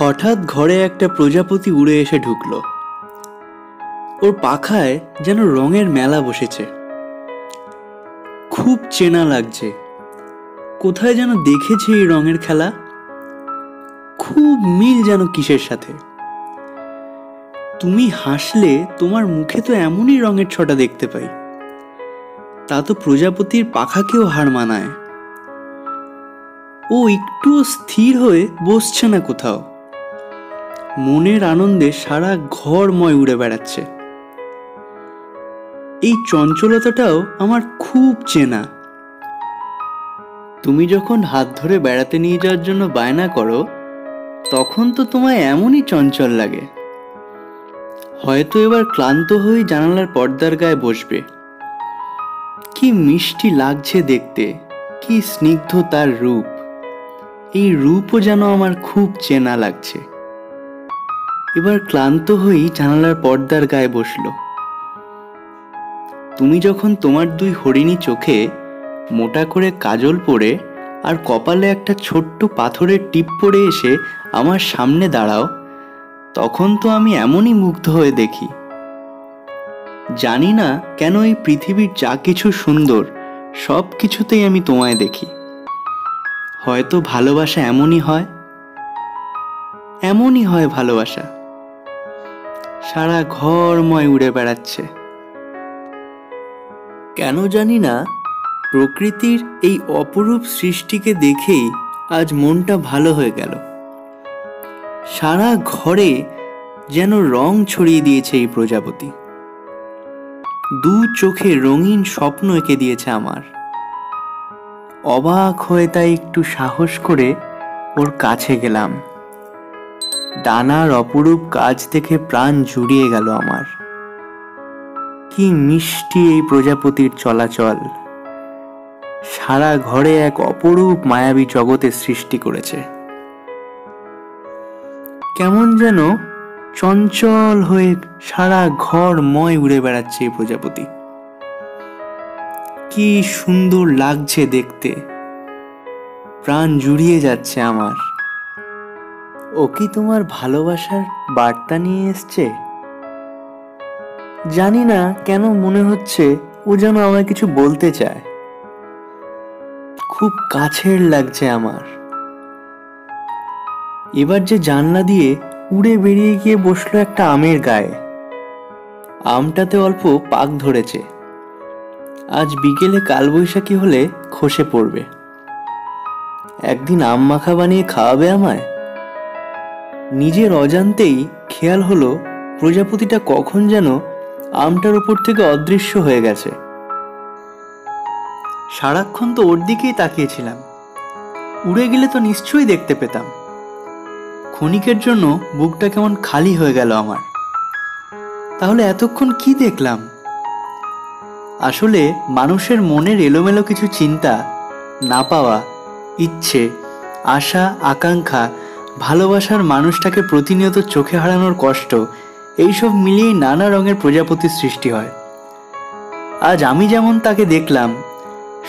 हठात घरे एक प्रजापति उड़े एसे ढुकलो। और पाखाय जेन रंगेर मेला बसेछे। खूब चेना लागछे, कोथाय जेन देखेछे ए रंगेर खेला। खूब मिल जेन किसेर साथे। तुमी हासले तोमार मुखे तो एमोनी रंगेर छटा देखते पाई, ता तो प्रजापतिर पाखाकेओ हार मानाय। ओ एकटुओ स्थिर हये बसछे ना कोथाओ, मनेर आनंदे सारा घरमय उड़े बेड़ाচ্ছে। এই চঞ্চলতাটাও আমার খুব চেনা। তুমি যখন হাত ধরে বেড়াতে নিয়ে যাওয়ার জন্য বায়না করো, তখন তো তোমায় এমনই চঞ্চল লাগে। হয়তো এবার ক্লান্ত হয়ে জানালার পর্দার গায়ে বসবে। কি মিষ্টি লাগছে দেখতে, কি স্নিগ্ধ তার রূপ। এই রূপও যেন আমার খুব চেনা লাগছে। এবার ক্লান্ত হয়ে জানালার পর্দার গায়ে বসলো। তুমি যখন তোমার দুই হরিণী চোখে মোটা করে কাজল পরে আর কপালে একটা ছোট্ট পাথরের টিপ পরে এসে আমার সামনে দাঁড়াও, তখন তো আমি এমনই মুগ্ধ হয়ে দেখি। জানি না কেন এই পৃথিবীর যা কিছু সুন্দর সব কিছুতেই আমি তোমায় দেখি। হয়তো ভালোবাসা এমনই হয় ভালোবাসা, সারা ঘরময় উড়ে বেড়াচ্ছে। কেন জানি না প্রকৃতির এই অপরূপ সৃষ্টিকে দেখেই আজ মনটা ভালো হয়ে গেল। সারা ঘরে যেন রং ছড়িয়ে দিয়েছে এই প্রজাপতি। দু চোখে রঙিন স্বপ্ন এঁকে দিয়েছে আমার। অবাক হয়ে তাই একটু সাহস করে ওর কাছে গেলাম। ডানার অপরূপ কাজ থেকে প্রাণ জুড়িয়ে গেল আমার। কি মিষ্টি এই প্রজাপতির চলাচল, সারা ঘরে এক অপরূপ মায়াবী জগতের সৃষ্টি করেছে। কেমন যেন চঞ্চল হয়ে সারা ঘরময় উড়ে বেড়াচ্ছে এই প্রজাপতি। কি সুন্দর লাগছে দেখতে, প্রাণ জুড়িয়ে যাচ্ছে আমার। ও কি তোমার ভালোবাসার বার্তা নিয়ে এসছে? জানি না কেন মনে হচ্ছে ও যেন আমায় কিছু বলতে চায়। খুব কাছের লাগছে আমার। এবার যে জানলা দিয়ে উড়ে বেরিয়ে গিয়ে বসলো একটা আমের গায়ে। আমটাতে অল্প পাক ধরেছে, আজ বিকেলে কালবৈশাখী হলে খসে পড়বে। একদিন আম মাখা বানিয়ে খাওয়াবে আমায়? নিজের অজান্তেই খেয়াল হলো প্রজাপতিটা কখন যেন আমটার উপর থেকে অদৃশ্য হয়ে গেছে। সারাক্ষণ তো ওর দিকেই তাকিয়েছিলাম, উড়ে গেলে তো নিশ্চয়ই দেখতে পেতাম। ক্ষণিকের জন্য বুকটা কেমন খালি হয়ে গেল আমার। তাহলে এতক্ষণ কি দেখলাম? আসলে মানুষের মনের এলোমেলো কিছু চিন্তা, না পাওয়া, ইচ্ছে, আশা, আকাঙ্ক্ষা, ভালোবাসার মানুষটাকে প্রতিনিয়ত চোখে হারানোর কষ্ট, এইসব মিলিয়েই নানা রঙের প্রজাপতির সৃষ্টি হয়। আজ আমি যেমন তাকে দেখলাম,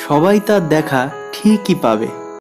সবাই তার দেখা ঠিকই পাবে।